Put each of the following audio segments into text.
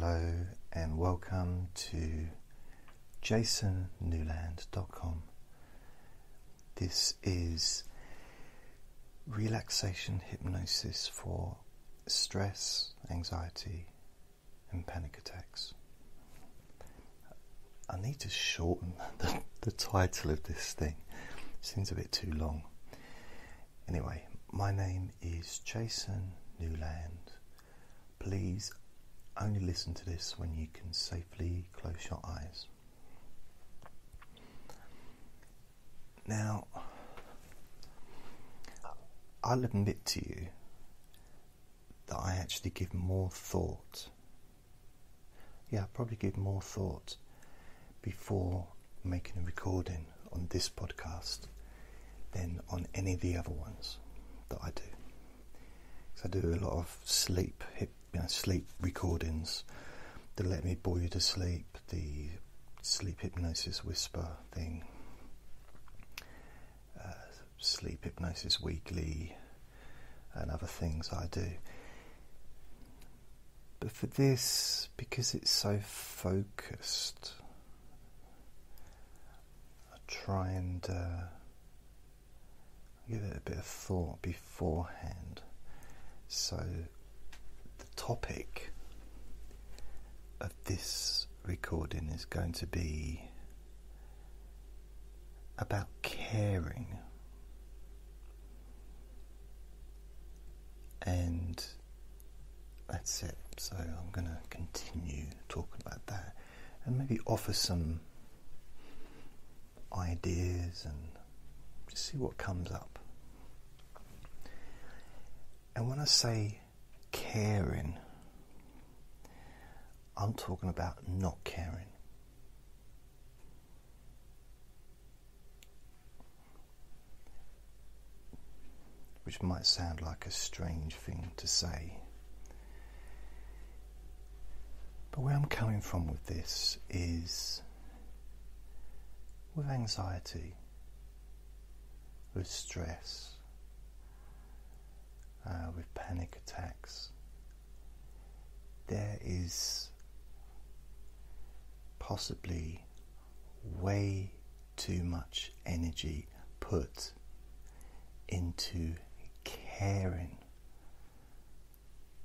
Hello and welcome to JasonNewland.com. This is relaxation hypnosis for stress, anxiety and panic attacks. I need to shorten the title of this thing. It seems a bit too long. Anyway, my name is Jason Newland. Please only listen to this when you can safely close your eyes. Now, I'll admit to you that I actually give more thought. Yeah, I probably give more thought before making a recording on this podcast than on any of the other ones that I do. Because I do a lot of sleep hypnosis. Sleep recordings that let me bore you to sleep, the sleep hypnosis whisper thing, sleep hypnosis weekly and other things I do. But for this, because it's so focused, I try and give it a bit of thought beforehand. So the topic of this recording is going to be about caring and that's it. So I'm going to continue talking about that and maybe offer some ideas and just see what comes up. And when I say caring, I'm talking about not caring. Which might sound like a strange thing to say. But where I'm coming from with this is with anxiety, with stress, with panic attacks, there is possibly way too much energy put into caring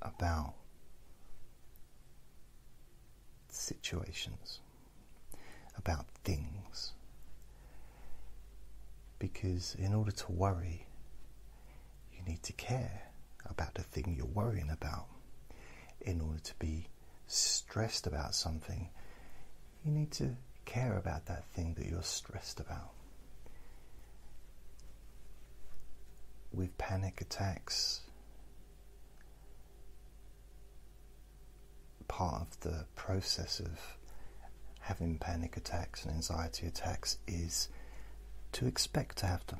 about situations, about things, because in order to worry, you need to care about the thing you're worrying about. In order to be stressed about something, you need to care about that thing that you're stressed about. With panic attacks, part of the process of having panic attacks and anxiety attacks is to expect to have them.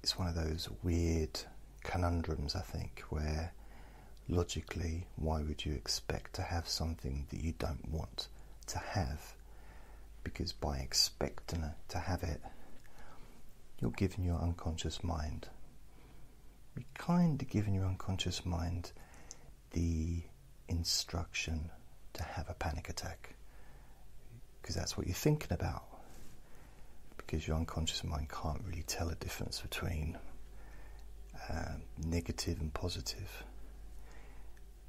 It's one of those weird conundrums, I think, where logically, why would you expect to have something that you don't want to have? Because by expecting to have it, you're giving your unconscious mind, you're kind of giving your unconscious mind the instruction to have a panic attack, because that's what you're thinking about. Because your unconscious mind can't really tell a difference between negative and positive.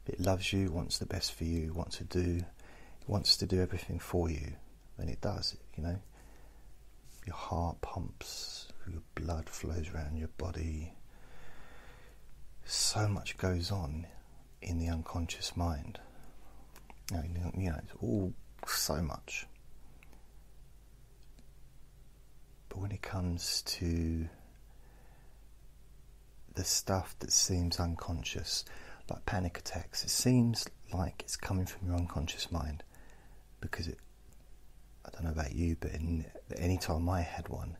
It loves you, wants the best for you, wants to do everything for you, and it does. You know, your heart pumps, your blood flows around your body. So much goes on in the unconscious mind. You know, it's all so much. But when it comes to the stuff that seems unconscious, like panic attacks, it seems like it's coming from your unconscious mind, because it, I don't know about you, but any time I had one,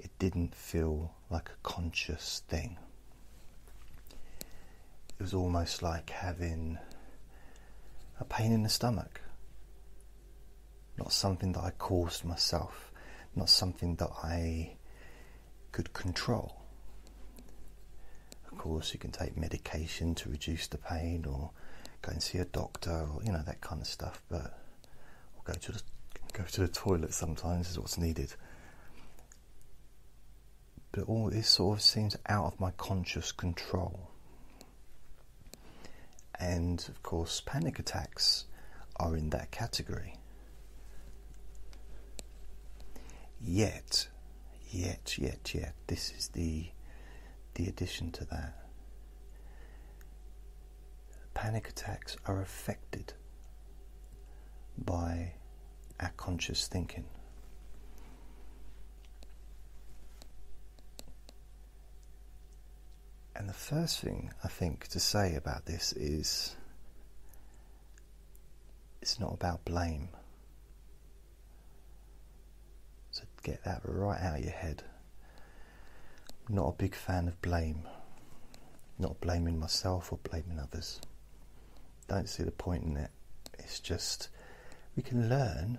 it didn't feel like a conscious thing. It was almost like having a pain in the stomach, not something that I caused myself, not something that I could control. Of course, you can take medication to reduce the pain, or go and see a doctor, or that kind of stuff. But or go to the toilet sometimes is what's needed. But all this sort of seems out of my conscious control. And of course, panic attacks are in that category. Yet, this is the addition to that. Panic attacks are affected by our conscious thinking. And the first thing I think to say about this is it's not about blame. So get that right out of your head. I'm not a big fan of blame. Not blaming myself or blaming others. Don't see the point in it. It's just we can learn,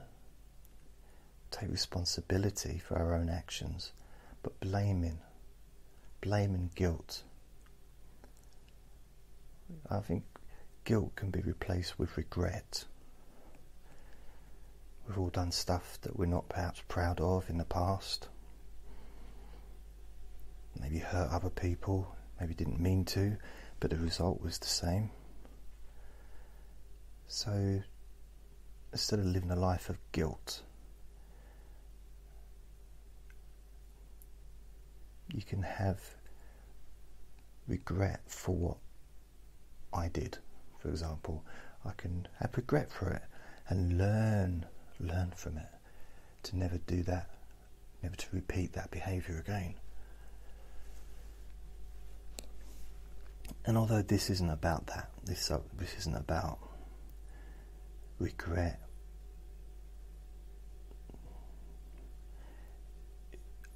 take responsibility for our own actions, but blame and guilt. I think guilt can be replaced with regret. We've all done stuff that we're not perhaps proud of in the past. Maybe hurt other people, maybe didn't mean to, but the result was the same. So instead of living a life of guilt, you can have regret for what I did, for example. I can have regret for it and learn from it to never do that, never to repeat that behaviour again. And although this isn't about that, this isn't about regret,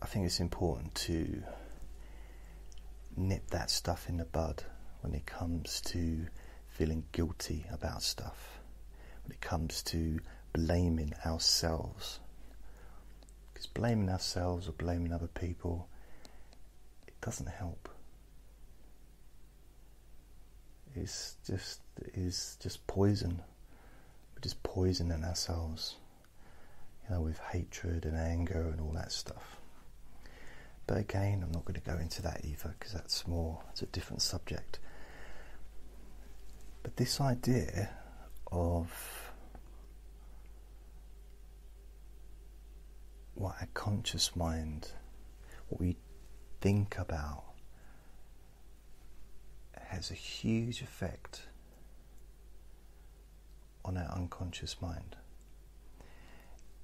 I think it's important to nip that stuff in the bud. When it comes to feeling guilty about stuff, when it comes to blaming ourselves, because blaming ourselves or blaming other people, it doesn't help. It's just poison. We're just poisoning ourselves, with hatred and anger and all that stuff. But again, I'm not going to go into that either, because it's a different subject. But this idea of what our conscious mind, what we think about, has a huge effect on our unconscious mind.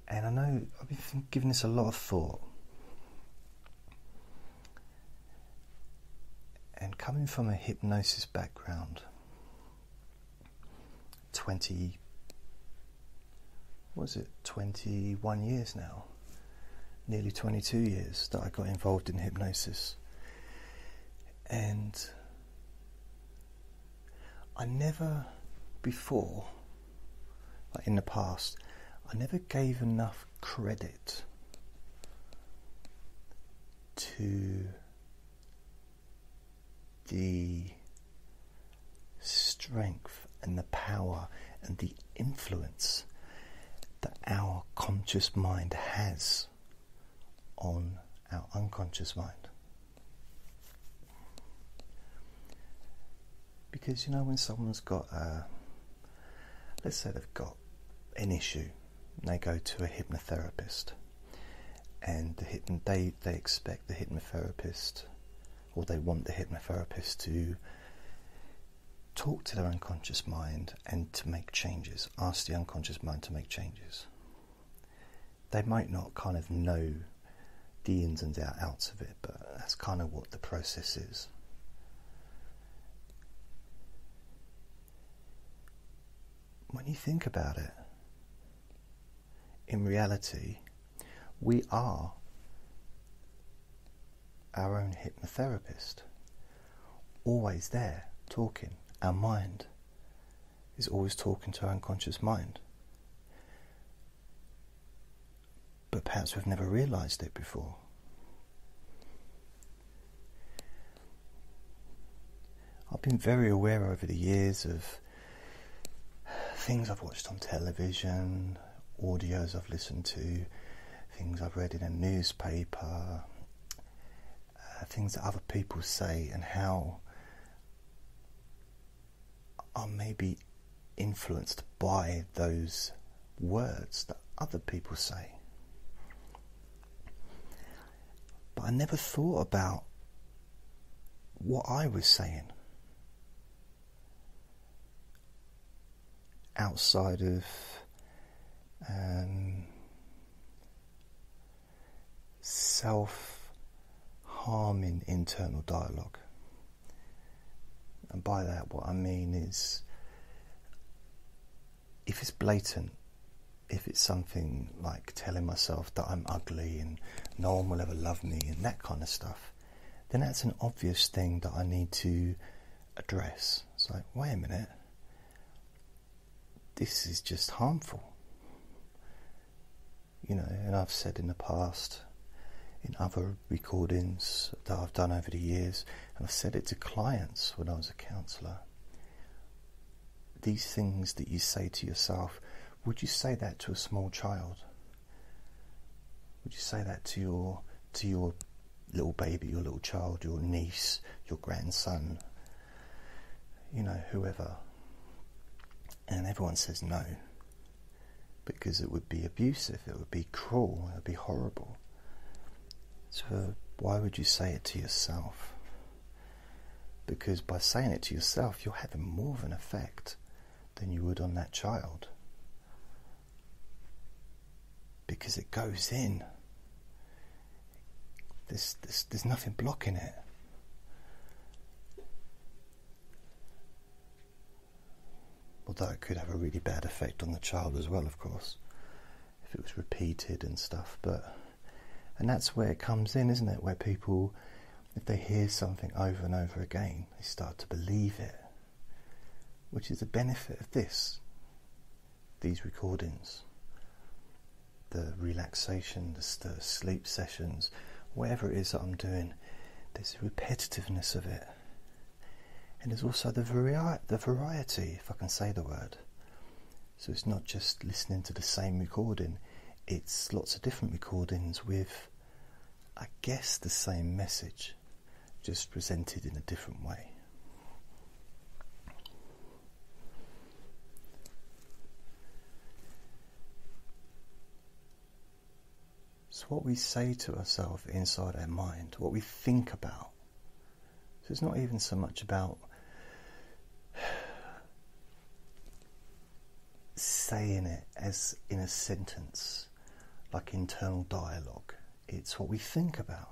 And I know I've been giving this a lot of thought. And coming from a hypnosis background, 21 years now, nearly 22 years that I got involved in hypnosis, and I never before, like in the past, I never gave enough credit to the strength and the power and the influence that our conscious mind has on our unconscious mind. Because when someone's got let's say they've got an issue and they go to a hypnotherapist, and they expect the hypnotherapist, or they want the hypnotherapist to talk to their unconscious mind and to make changes, ask the unconscious mind to make changes. They might not kind of know the ins and outs of it, but that's kind of what the process is. When you think about it, in reality, we are our own hypnotherapist, always there talking. Our mind is always talking to our unconscious mind, but perhaps we've never realized it before. I've been very aware over the years of things I've watched on television, audios I've listened to, things I've read in a newspaper, things that other people say, and how I may be influenced by those words that other people say. But I never thought about what I was saying outside of self-harming internal dialogue. And by that, what I mean is, if it's blatant, if it's something like telling myself that I'm ugly and no one will ever love me and that kind of stuff, then that's an obvious thing that I need to address. It's like, wait a minute, this is just harmful. You know, and I've said in the past, in other recordings that I've done over the years, and I've said it to clients when I was a counsellor, these things that you say to yourself, would you say that to a small child? Would you say that to your little baby, your little child, your niece, your grandson, you know, whoever? And everyone says no, because it would be abusive, it would be cruel, it would be horrible. So why would you say it to yourself? Because by saying it to yourself, you're having more of an effect than you would on that child, because it goes in. There's nothing blocking it. Although it could have a really bad effect on the child as well, of course, if it was repeated and stuff. But and that's where it comes in, isn't it? Where people, if they hear something over and over again, they start to believe it, which is the benefit of these recordings, the relaxation, the sleep sessions, whatever it is that I'm doing. There's the repetitiveness of it, and there's also the variety, if I can say the word. So it's not just listening to the same recording, it's lots of different recordings with, I guess, the same message, just presented in a different way. So what we say to ourselves inside our mind, what we think about. So it's not even so much about saying it as in a sentence, like internal dialogue. It's what we think about,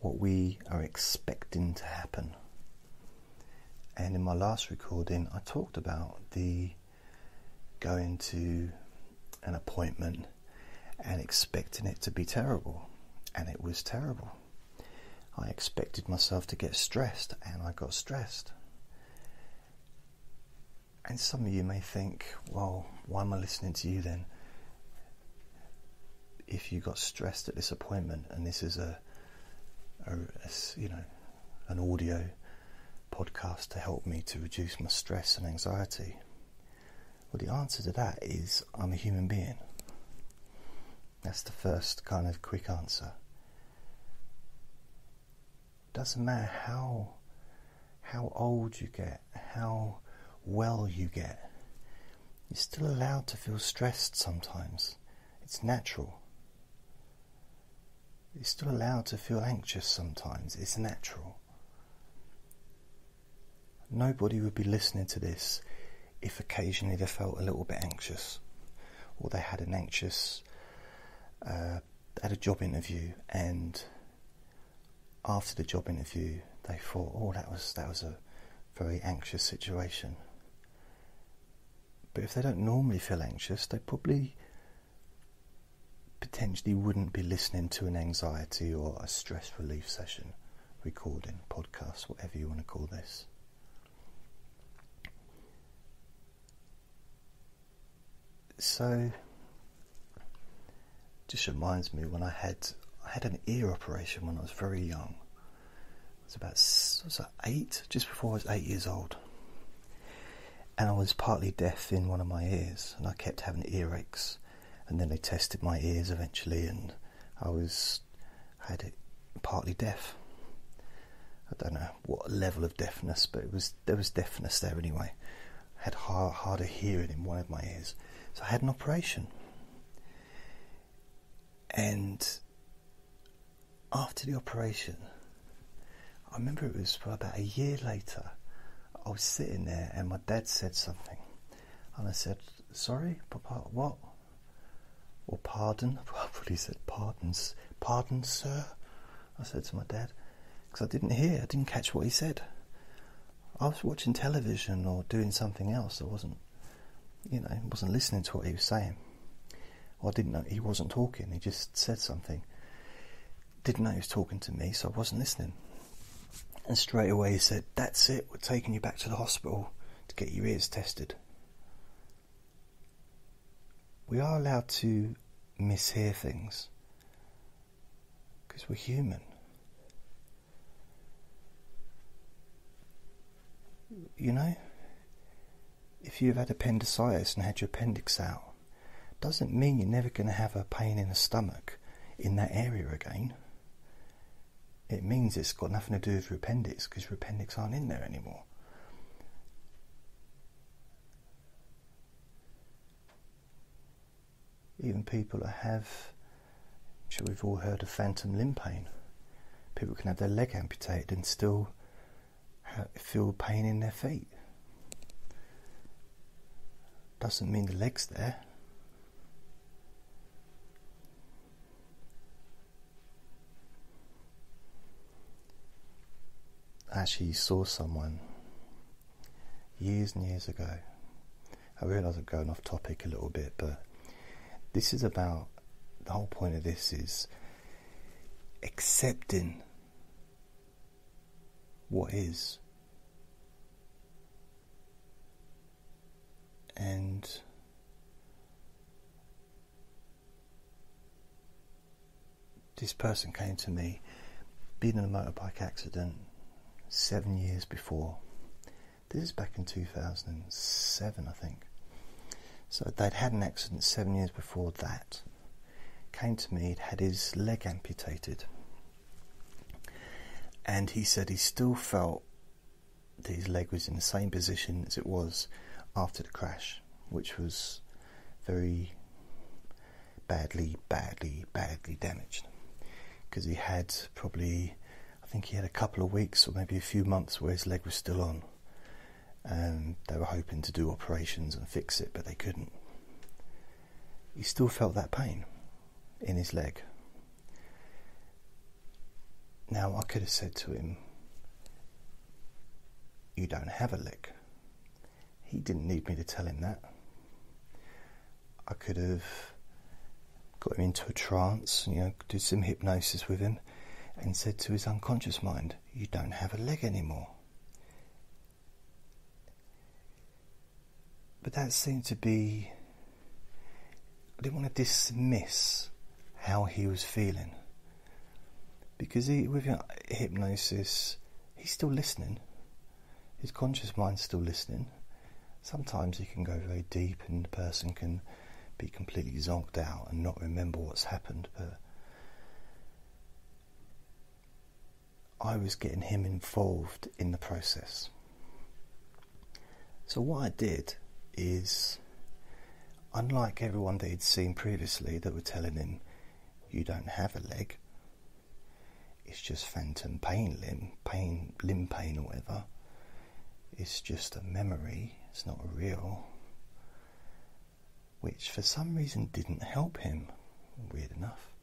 what we are expecting to happen. And in my last recording, I talked about the going to an appointment and expecting it to be terrible, and it was terrible. I expected myself to get stressed, and I got stressed. And some of you may think, well, why am I listening to you then, if you got stressed at this appointment, and this is an audio podcast to help me to reduce my stress and anxiety? Well, the answer to that is, I'm a human being. That's the first kind of quick answer. Doesn't matter how old you get, how well you get, you're still allowed to feel stressed sometimes. It's natural. You're still allowed to feel anxious sometimes. It's natural. Nobody would be listening to this if occasionally they felt a little bit anxious, or they had an anxious at a job interview, and after the job interview they thought, oh, that was a very anxious situation. But if they don't normally feel anxious, they probably potentially wouldn't be listening to an anxiety or a stress relief session, recording, podcast, whatever you want to call this. So just reminds me when I had an ear operation when I was very young. was about eight, just before I was 8 years old. And I was partly deaf in one of my ears, and I kept having earaches. And then they tested my ears eventually, and I had it partly deaf. I don't know what level of deafness, but there was deafness there anyway. I had harder hearing in one of my ears, so I had an operation. And after the operation, I remember it was for about a year later. I was sitting there and my dad said something, and I said, "Sorry, Papa, what?" Or "Pardon." I probably said pardon, sir, I said to my dad, because I didn't catch what he said. I was watching television or doing something else. I wasn't listening to what he was saying. Well, I didn't know he wasn't talking. He just said something. Didn't know he was talking to me, so I wasn't listening. And straight away he said, "That's it, we're taking you back to the hospital to get your ears tested. We are allowed to mishear things because we're human. You know, if you've had appendicitis and had your appendix out, doesn't mean you're never going to have a pain in the stomach in that area again. It means it's got nothing to do with your appendix, because your appendix aren't in there anymore. Even people that have, I'm sure we've all heard of phantom limb pain. People can have their leg amputated and still feel pain in their feet. Doesn't mean the leg's there. I actually saw someone years and years ago. I realise I'm going off topic a little bit, but this is about, the whole point of this is accepting what is and this person came to me, being in a motorbike accident 7 years before. This is back in 2007, I think. So they'd had an accident 7 years before that. Came to me, he'd had his leg amputated. And he said he still felt that his leg was in the same position as it was after the crash, which was very badly damaged. Because he had probably, I think he had a couple of weeks or maybe a few months where his leg was still on. They were hoping to do operations and fix it, but they couldn't. He still felt that pain in his leg. Now, I could have said to him, "You don't have a leg." He didn't need me to tell him that. I could have got him into a trance, and, you know, did some hypnosis with him, and said to his unconscious mind, "You don't have a leg anymore." But that seemed to be, I didn't want to dismiss how he was feeling, because with hypnosis, he's still listening. His conscious mind's still listening. Sometimes he can go very deep and the person can be completely zonked out and not remember what's happened, but I was getting him involved in the process. So what I did is, unlike everyone that he'd seen previously that were telling him, "You don't have a leg, it's just phantom limb pain or whatever, it's just a memory, it's not real," which for some reason didn't help him, weird enough.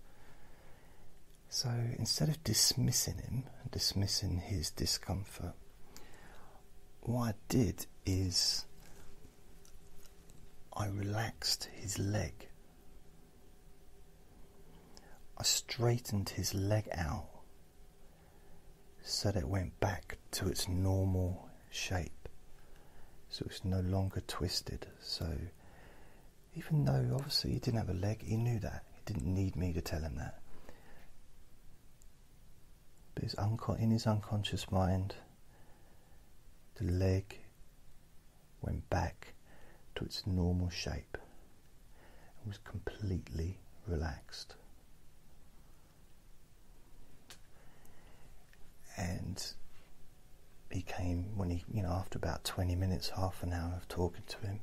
So instead of dismissing him, dismissing his discomfort, what I did is I relaxed his leg. I straightened his leg out so that it went back to its normal shape, so it's no longer twisted. So even though obviously he didn't have a leg, he knew that. He didn't need me to tell him that. but it's in his unconscious mind. The leg went back to its normal shape and was completely relaxed. And he came, when he, after about 20 minutes, half an hour of talking to him,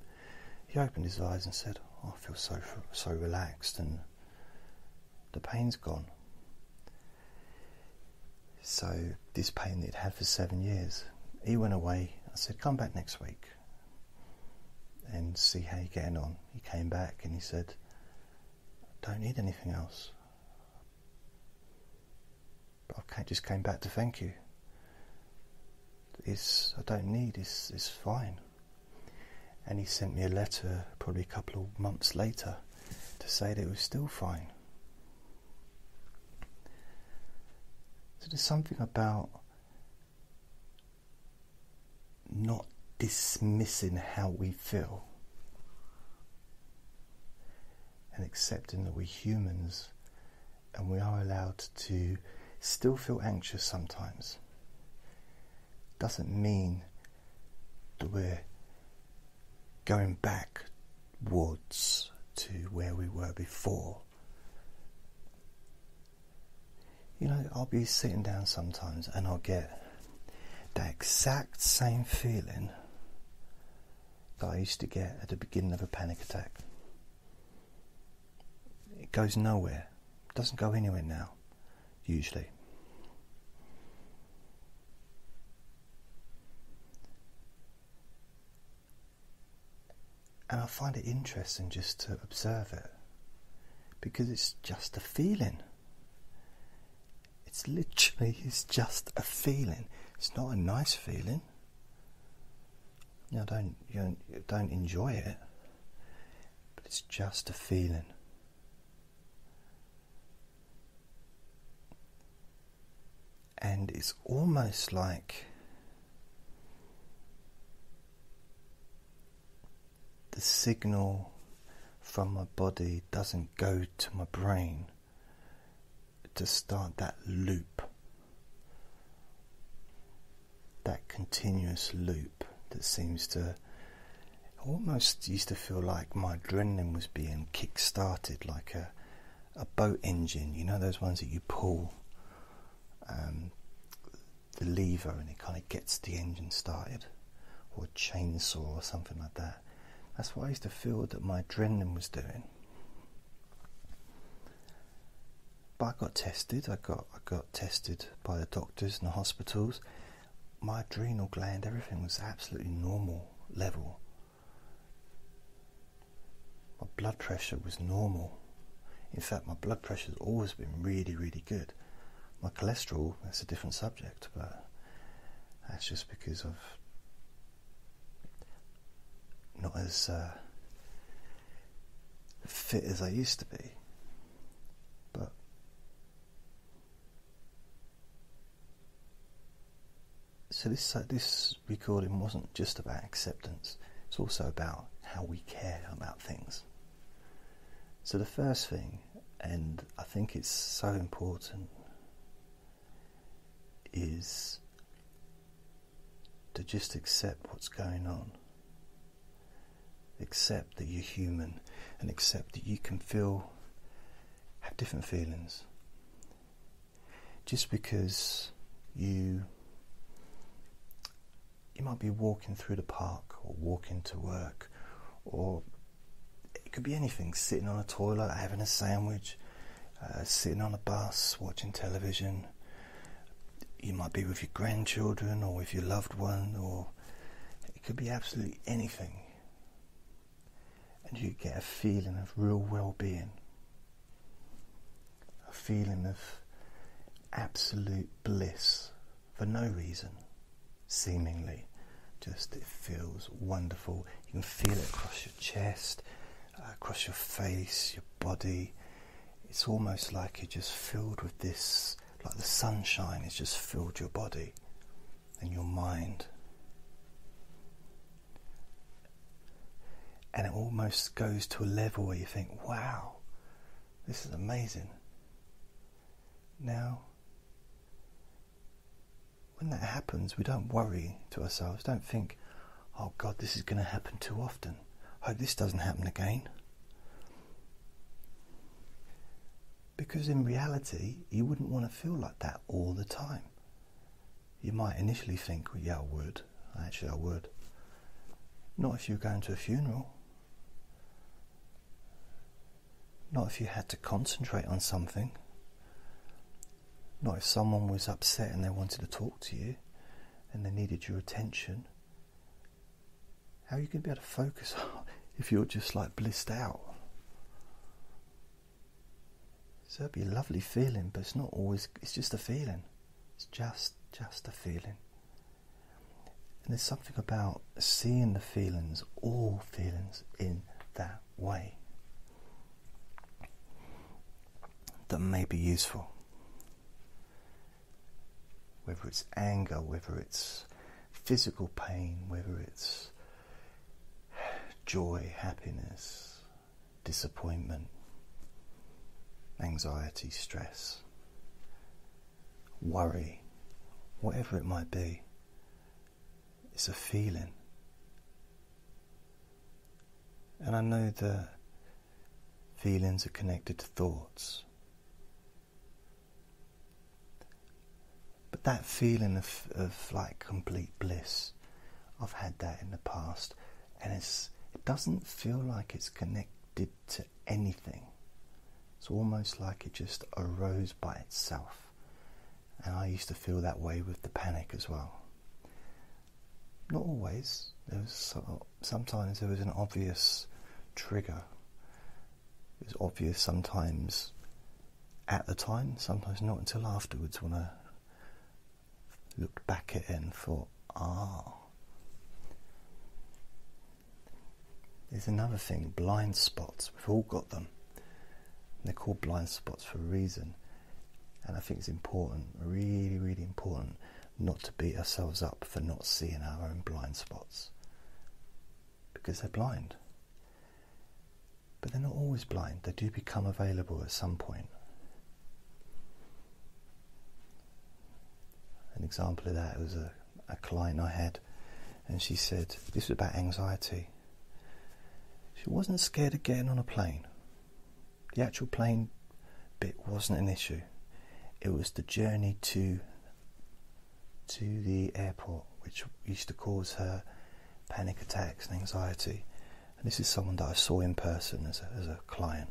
he opened his eyes and said, "Oh, I feel so relaxed and the pain's gone." So this pain that he'd had for 7 years, he went away. I said, "Come back next week and see how you're getting on." He came back and he said, "I don't need anything else. I just came back to thank you. It's fine." And he sent me a letter probably a couple of months later to say that it was still fine. So there's something about not dismissing how we feel and accepting that we're humans and we are allowed to still feel anxious sometimes. Doesn't mean that we're going backwards to where we were before. I'll be sitting down sometimes and I'll get that exact same feeling that I used to get at the beginning of a panic attack. It goes nowhere. It doesn't go anywhere now, usually. And I find it interesting just to observe it, because it's just a feeling. It's just a feeling. It's not a nice feeling. You don't enjoy it, but it's just a feeling. And it's almost like the signal from my body doesn't go to my brain to start that loop, that continuous loop that seems to almost used to feel like my adrenaline was being kick-started like a boat engine, those ones that you pull the lever and it kind of gets the engine started, or a chainsaw or something like that. That's what I used to feel that my adrenaline was doing. But I got tested. I got tested by the doctors and the hospitals. My adrenal gland, everything was absolutely normal level. My blood pressure was normal. In fact, my blood pressure's always been really, really good. My cholesterol, that's a different subject, but that's just because I've not as fit as I used to be. But so this recording wasn't just about acceptance, it's also about how we care about things. So the first thing, and I think it's so important, is to just accept what's going on. Accept that you're human, and accept that you can have different feelings. Just because you might be walking through the park, or walking to work, or it could be anything, sitting on a toilet, having a sandwich, sitting on a bus, watching television. You might be with your grandchildren, or with your loved one, or it could be absolutely anything. And you get a feeling of real well-being, a feeling of absolute bliss for no reason, seemingly. Just it feels wonderful. You can feel it across your chest, across your face, your body. It's almost like you're just filled with this, like the sunshine has just filled your body and your mind. And it almost goes to a level where you think, wow, this is amazing. Now, when that happens, we don't worry to ourselves, don't think, oh God, this is going to happen too often, I hope this doesn't happen again. Because in reality, you wouldn't want to feel like that all the time. You might initially think, well, yeah, I would. Actually, I would. Not if you were going to a funeral. Not if you had to concentrate on something. Not if someone was upset and they wanted to talk to you and they needed your attention. How are you going to be able to focus if you're just like blissed out? So it'd be a lovely feeling, but it's not always, it's just a feeling. It's just a feeling. And there's something about seeing the feelings, all feelings, in that way that may be useful. Whether it's anger, whether it's physical pain, whether it's joy, happiness, disappointment, anxiety, stress, worry, whatever it might be, it's a feeling. And I know that feelings are connected to thoughts, but that feeling of like complete bliss, I've had that in the past, and it doesn't feel like it's connected to anything. It's almost like it just arose by itself. And I used to feel that way with the panic as well. Not always. There was sometimes there was an obvious trigger. It was obvious sometimes at the time, sometimes not until afterwards when I looked back at it and thought, ah. There's another thing, blind spots. We've all got them. They're called blind spots for a reason, and I think it's important, really, really important, not to beat ourselves up for not seeing our own blind spots, because they're blind. But they're not always blind. They do become available at some point. An example of that was a client I had, and she said, this was about anxiety. She wasn't scared of getting on a plane. The actual plane bit wasn't an issue. It was the journey to the airport which used to cause her panic attacks and anxiety. And this is someone that I saw in person as a client,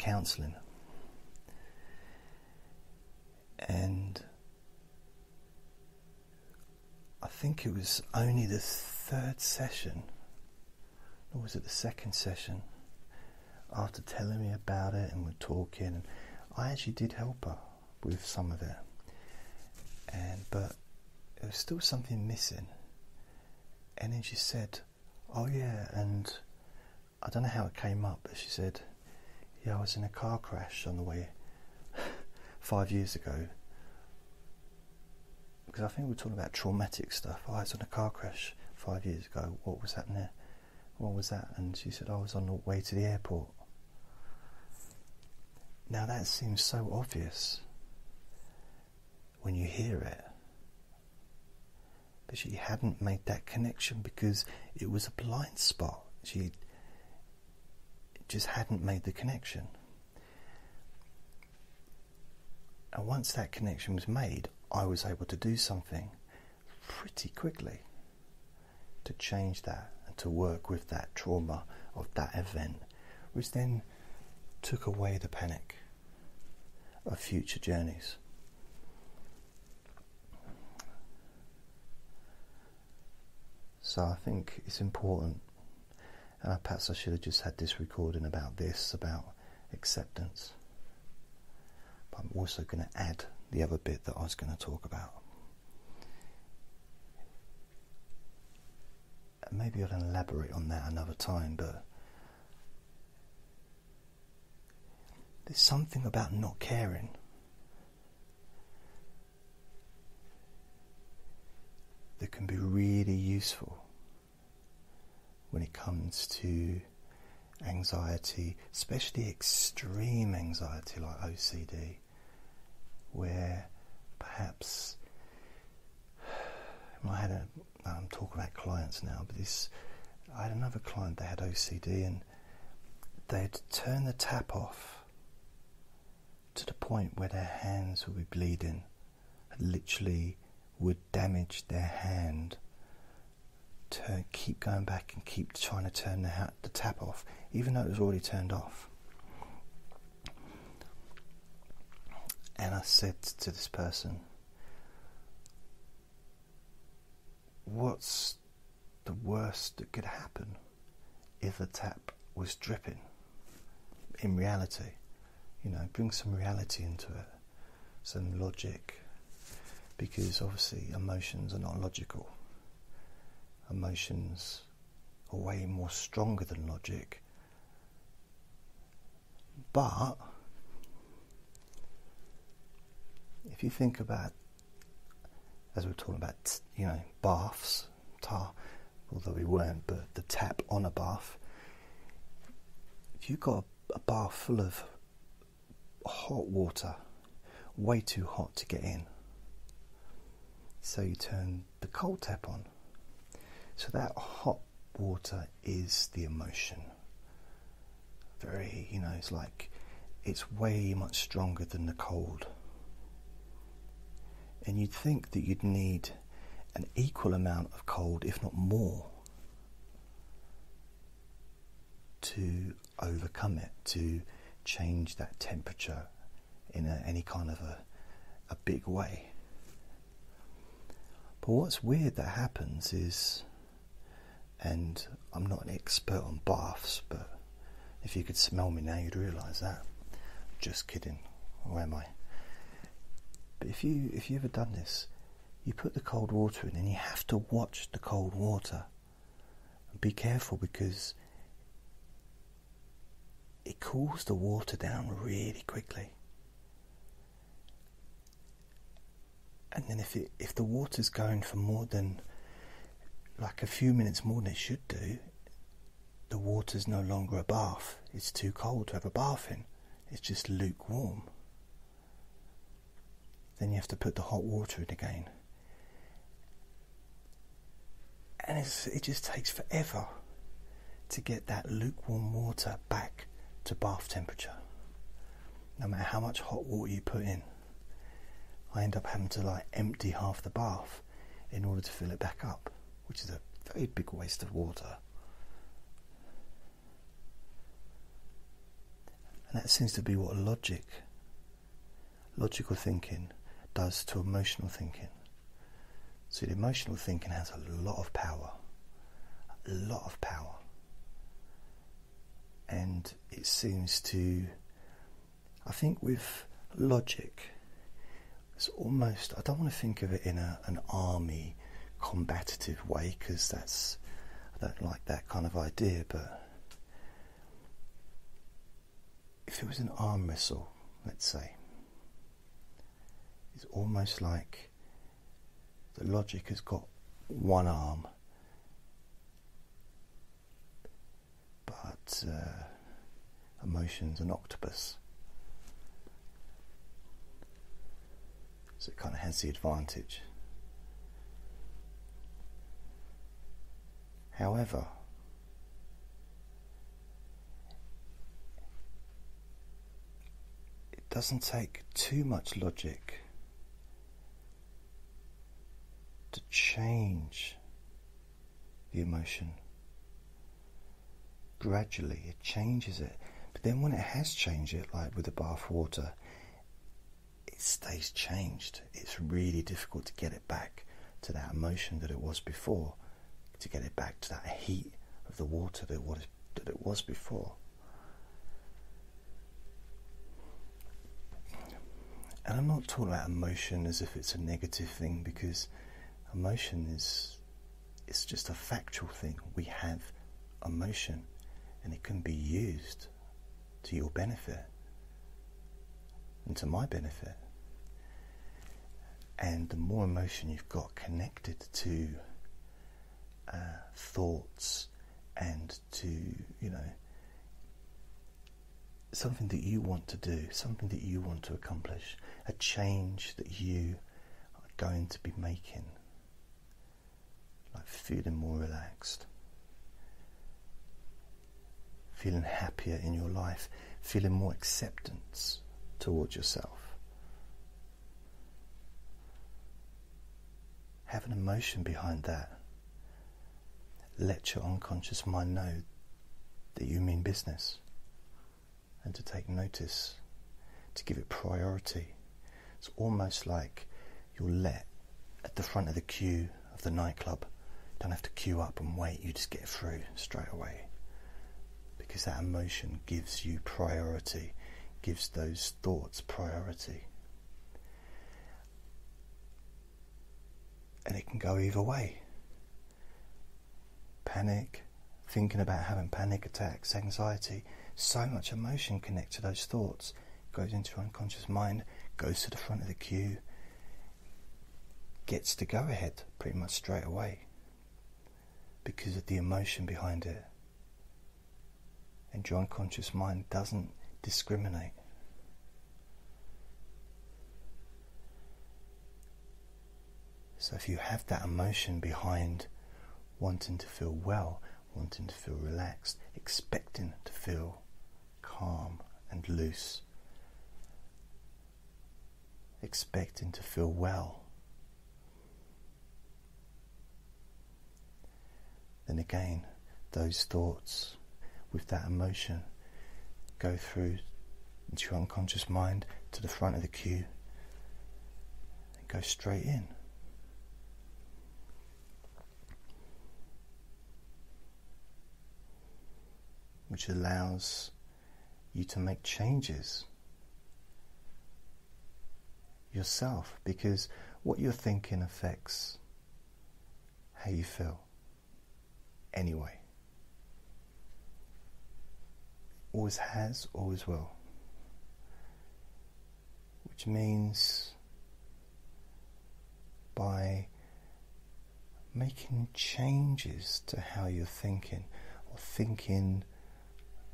counselling. And I think it was only the third session, or was it the second session? After telling me about it and we're talking, and I actually did help her with some of it, but there was still something missing. And then she said, oh yeah, and I don't know how it came up, but she said, yeah, I was in a car crash on the way 5 years ago, because I think we're talking about traumatic stuff. Oh, I was in a car crash 5 years ago, what was happening there? What was that? And she said, I was on the way to the airport. Now that seems so obvious when you hear it. But she hadn't made that connection because it was a blind spot. She just hadn't made the connection. And once that connection was made, I was able to do something pretty quickly to change that, to work with that trauma of that event, which then took away the panic of future journeys. So I think it's important, and perhaps I should have just had this recording about this, about acceptance, but I'm also going to add the other bit that I was going to talk about. Maybe I'll elaborate on that another time, but there's something about not caring. That can be really useful when it comes to anxiety, especially extreme anxiety like OCD, where perhaps I had a talk about clients now, but this, I had another client that had OCD, and they'd turn the tap off to the point where their hands would be bleeding. It literally would damage their hand. Keep going back and keep trying to turn the tap off, even though it was already turned off. And I said to this person, what's the worst that could happen if the tap was dripping? In reality, you know, bring some reality into it, some logic, because obviously emotions are not logical. Emotions are way more stronger than logic, but if you think about, as we're talking about, you know, baths, although we weren't, but the tap on a bath, if you've got a bath full of hot water, way too hot to get in, so you turn the cold tap on. So that hot water is the emotion. Very, you know, it's like, it's way much stronger than the cold. And you'd think that you'd need an equal amount of cold, if not more, to overcome it, to change that temperature in any kind of a big way. But what's weird that happens is, and I'm not an expert on baths, but if you could smell me now, you'd realise that. Just kidding. Where am I? But if you ever done this, you put the cold water in, and you have to watch the cold water. Be careful, because it cools the water down really quickly. And then if the water's going for more than like a few minutes more than it should do, the water's no longer a bath. It's too cold to have a bath in. It's just lukewarm. Then you have to put the hot water in again. And it just takes forever to get that lukewarm water back to bath temperature. No matter how much hot water you put in, I end up having to like empty half the bath in order to fill it back up, which is a very big waste of water. And that seems to be what logical thinking does to emotional thinking. So the emotional thinking has a lot of power, and it seems to, I think with logic, it's almost, I don't want to think of it in an army combative way, because that's, I don't like that kind of idea, but if it was an arm wrestle, let's say, it's almost like the logic has got one arm, but emotion's an octopus, so it kind of has the advantage. However, it doesn't take too much logic to change the emotion. Gradually it changes it, but then when it has changed it, like with the bath water, it stays changed. It's really difficult to get it back to that emotion that it was before, to get it back to that heat of the water that it was before. And I'm not talking about emotion as if it's a negative thing, because emotion is, it's just a factual thing. We have emotion, and it can be used to your benefit and to my benefit. And the more emotion you've got connected to thoughts and to, you know, something that you want to do, something that you want to accomplish, a change that you are going to be making, I'm feeling more relaxed, feeling happier in your life, feeling more acceptance towards yourself. Have an emotion behind that. Let your unconscious mind know that you mean business, and to take notice, to give it priority. It's almost like you're let at the front of the queue of the nightclub. Don't have to queue up and wait, you just get through straight away, because that emotion gives you priority, gives those thoughts priority. And it can go either way. Panic, thinking about having panic attacks, anxiety, so much emotion connected to those thoughts. Goes into your unconscious mind, goes to the front of the queue, gets to go ahead pretty much straight away because of the emotion behind it. And your unconscious mind doesn't discriminate. So if you have that emotion behind wanting to feel well, wanting to feel relaxed, expecting to feel calm and loose, expecting to feel well, then again, those thoughts with that emotion go through into your unconscious mind to the front of the queue and go straight in. Which allows you to make changes yourself, because what you're thinking affects how you feel anyway. Always has, always will. Which means by making changes to how you're thinking, or thinking,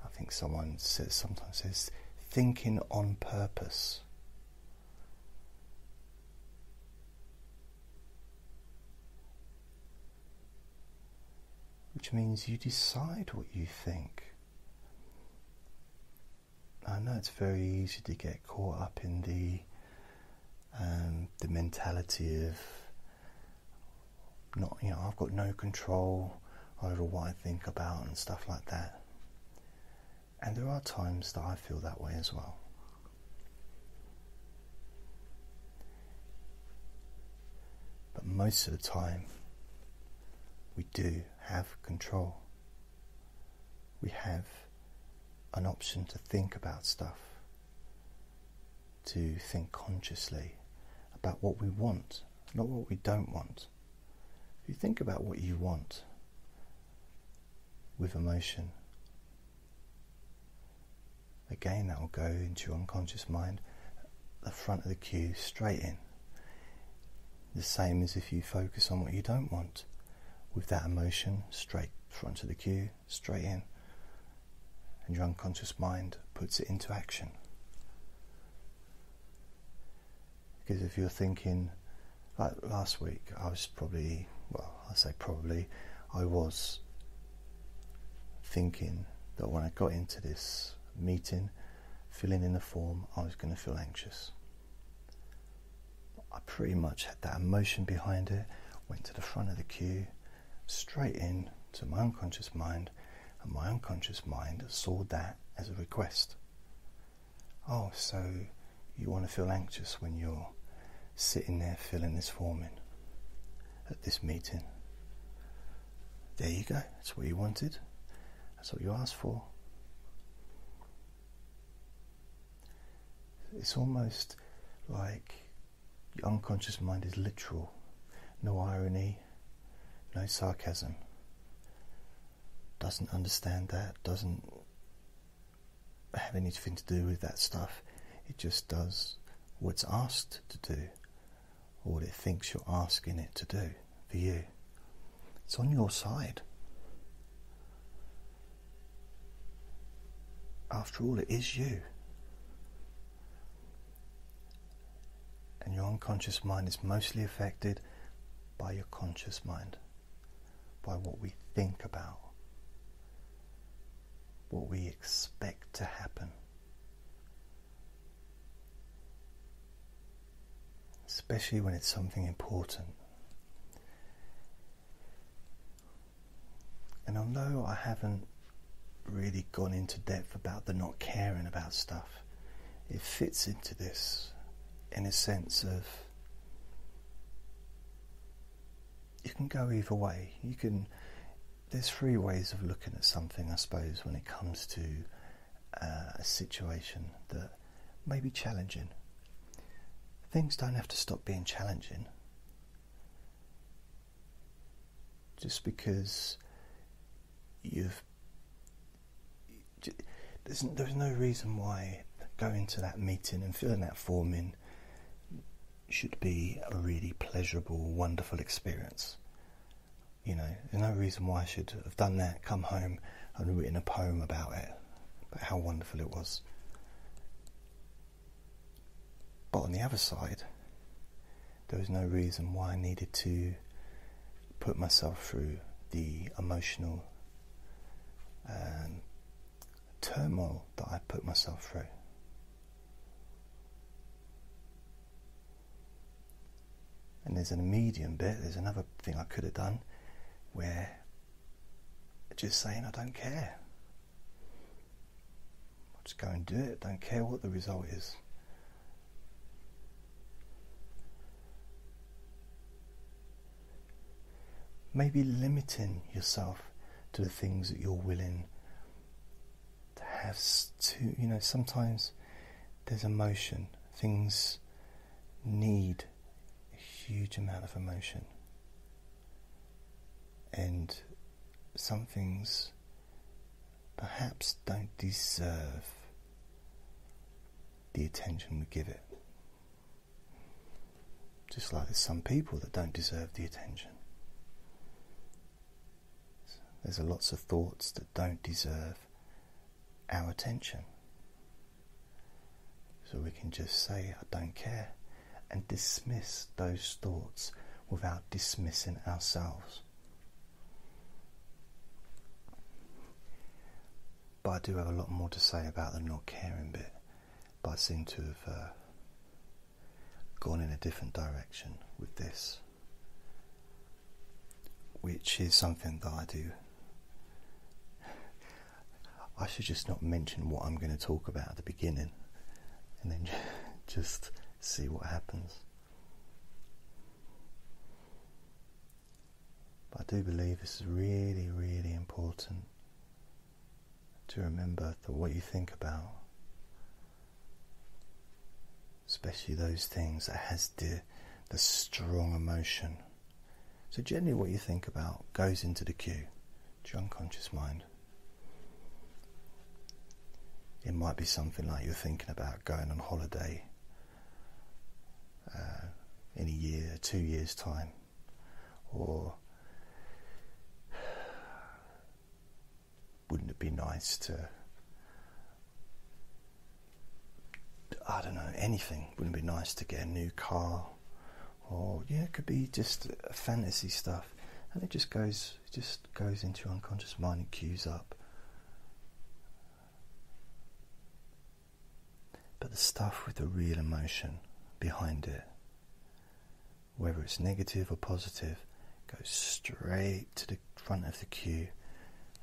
I think someone says, sometimes says, thinking on purpose. Which means you decide what you think. I know it's very easy to get caught up in the mentality of not, I've got no control over what I think about and stuff like that. And there are times that I feel that way as well. But most of the time, we do have control. We have an option to think about stuff, to think consciously about what we want, not what we don't want. If you think about what you want with emotion, again, that will go into your unconscious mind, the front of the queue, straight in. The same as if you focus on what you don't want. With that emotion, straight front of the queue, straight in. And your unconscious mind puts it into action. Because if you're thinking, like last week, I was probably, well, I say probably, I was thinking that when I got into this meeting, filling in the form, I was going to feel anxious. I pretty much had that emotion behind it, went to the front of the queue, straight in to my unconscious mind, and my unconscious mind saw that as a request. Oh, so you want to feel anxious when you're sitting there filling this form in at this meeting. There you go, that's what you wanted, that's what you asked for. It's almost like your unconscious mind is literal. No irony, no sarcasm. Doesn't understand that, doesn't have anything to do with that stuff. It just does what it's asked to do, or what it thinks you're asking it to do for you. It's on your side. After all, it is you. And your unconscious mind is mostly affected by your conscious mind. by what we think about, what we expect to happen. Especially when it's something important. And although I haven't really gone into depth about the not caring about stuff, it fits into this in a sense of you can go either way. You can. There's three ways of looking at something, I suppose, when it comes to a situation that may be challenging. Things don't have to stop being challenging just because you've. There's no reason why going to that meeting and filling that form in should be a really pleasurable, wonderful experience. You know, there's no reason why I should have done that, come home and written a poem about it, about how wonderful it was. But on the other side, there was no reason why I needed to put myself through the emotional turmoil that I put myself through. And there's a medium bit, there's another thing I could have done where just saying I don't care. I'll just go and do it, don't care what the result is. Maybe limiting yourself to the things that you're willing to have to, you know, sometimes there's emotion, things need huge amount of emotion, and some things perhaps don't deserve the attention we give it, just like there's some people that don't deserve the attention. There's lots of thoughts that don't deserve our attention, so we can just say I don't care and dismiss those thoughts without dismissing ourselves. But I do have a lot more to say about the not caring bit, but I seem to have gone in a different direction with this, which is something that I do. I should just not mention what I'm going to talk about at the beginning and then just see what happens. But I do believe this is really, really important to remember that what you think about, especially those things that has the strong emotion. So generally what you think about goes into the queue, to your unconscious mind. It might be something like you're thinking about going on holiday in a year, 2 years time, or wouldn't it be nice to, I don't know, anything, wouldn't it be nice to get a new car, or yeah, it could be just fantasy stuff, and it just goes into your unconscious mind and queues up. But the stuff with the real emotion behind it, whether it's negative or positive, goes straight to the front of the queue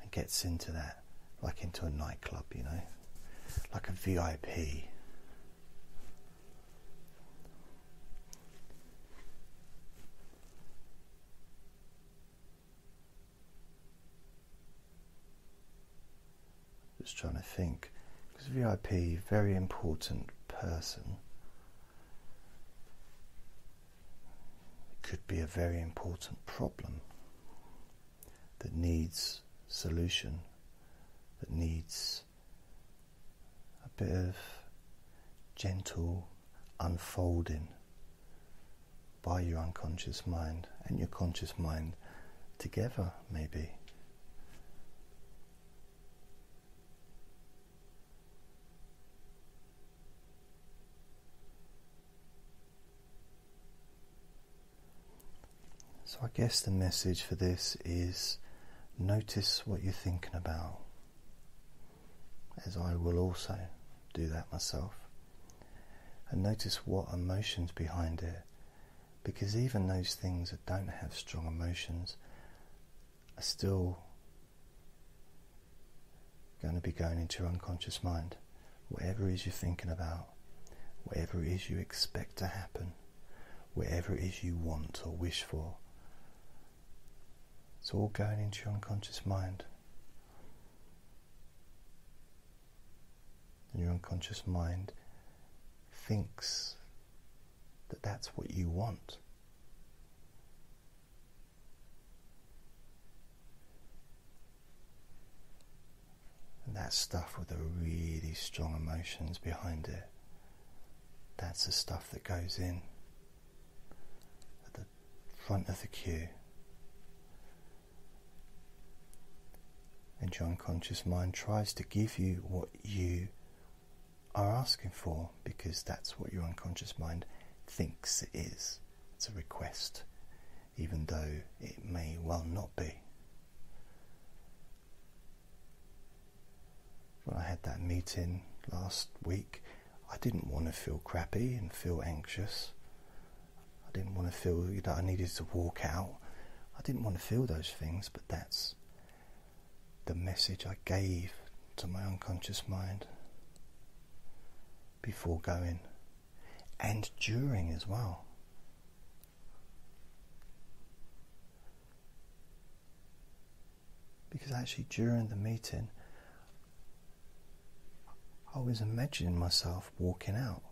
and gets into that, like into a nightclub, you know, like a VIP. Just trying to think, because VIP, very important person. Could be a very important problem that needs solution, that needs a bit of gentle unfolding by your unconscious mind and your conscious mind together, maybe. So I guess the message for this is notice what you're thinking about, as I will also do that myself, and notice what emotions behind it, because even those things that don't have strong emotions are still going to be going into your unconscious mind. Whatever it is you're thinking about, whatever it is you expect to happen, whatever it is you want or wish for, it's all going into your unconscious mind. And your unconscious mind thinks that that's what you want. And that stuff with the really strong emotions behind it, that's the stuff that goes in at the front of the queue. And your unconscious mind tries to give you what you are asking for, because that's what your unconscious mind thinks it is. It's a request, even though it may well not be. When I had that meeting last week, I didn't want to feel crappy and feel anxious. I didn't want to feel that I needed to walk out. I didn't want to feel those things, but that's the message I gave to my unconscious mind before going, and during as well. Because actually during the meeting, I was imagining myself walking out,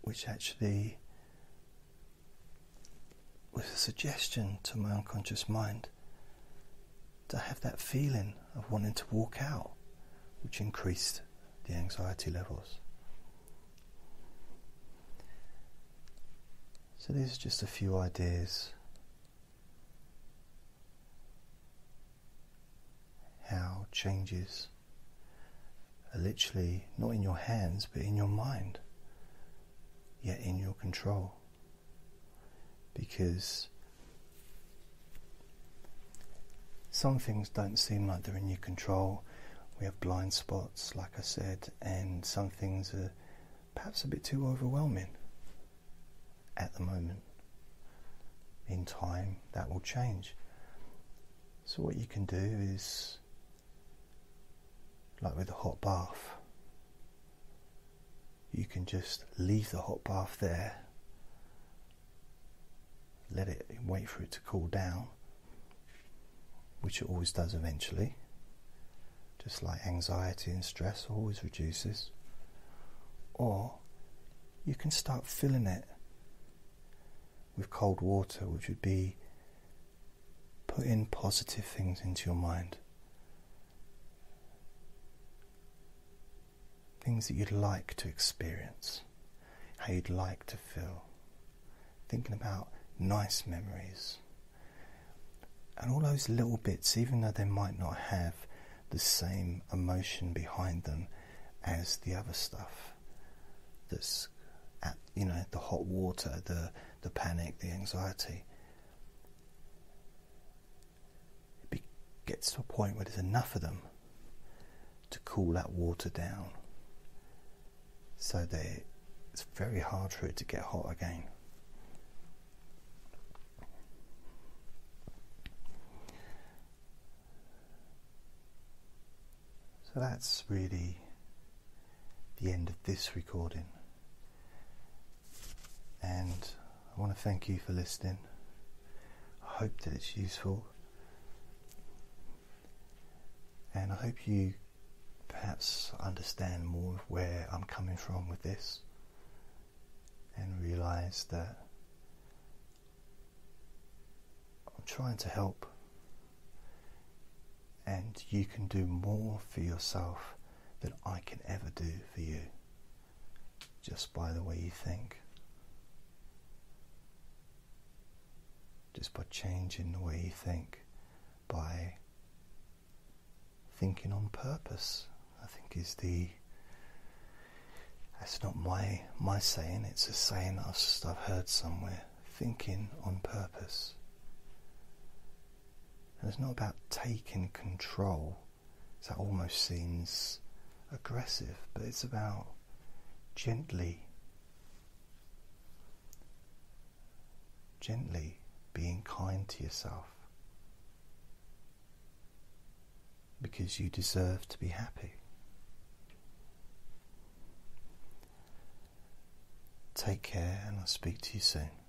which actually was a suggestion to my unconscious mind to have that feeling of wanting to walk out, which increased the anxiety levels. So these are just a few ideas how changes are literally not in your hands but in your mind, yet in your control, because some things don't seem like they're in your control. We have blind spots, like I said, and some things are perhaps a bit too overwhelming at the moment. In time, that will change. So what you can do is, like with the hot bath, you can just leave the hot bath there, let it, wait for it to cool down, which it always does eventually, just like anxiety and stress always reduces. Or you can start filling it with cold water, which would be putting positive things into your mind, things that you'd like to experience, how you'd like to feel, thinking about nice memories, and all those little bits, even though they might not have the same emotion behind them as the other stuff that's at, you know, the hot water, the panic, the anxiety. Gets to a point where there's enough of them to cool that water down, so that it's very hard for it to get hot again. So that's really the end of this recording, and I want to thank you for listening. I hope that it's useful, and I hope you perhaps understand more of where I'm coming from with this, and realise that I'm trying to help, and you can do more for yourself than I can ever do for you, just by the way you think, just by changing the way you think, by thinking on purpose, I think is the That's not my saying, it's a saying I've heard somewhere. Thinking on purpose. And it's not about taking control, that almost seems aggressive, but it's about gently being kind to yourself, because you deserve to be happy. Take care, and I'll speak to you soon.